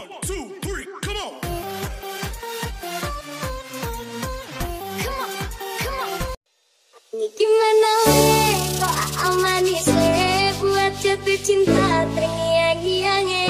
Gimana kok aman sih buat jatuh cinta terngiang-ngiang.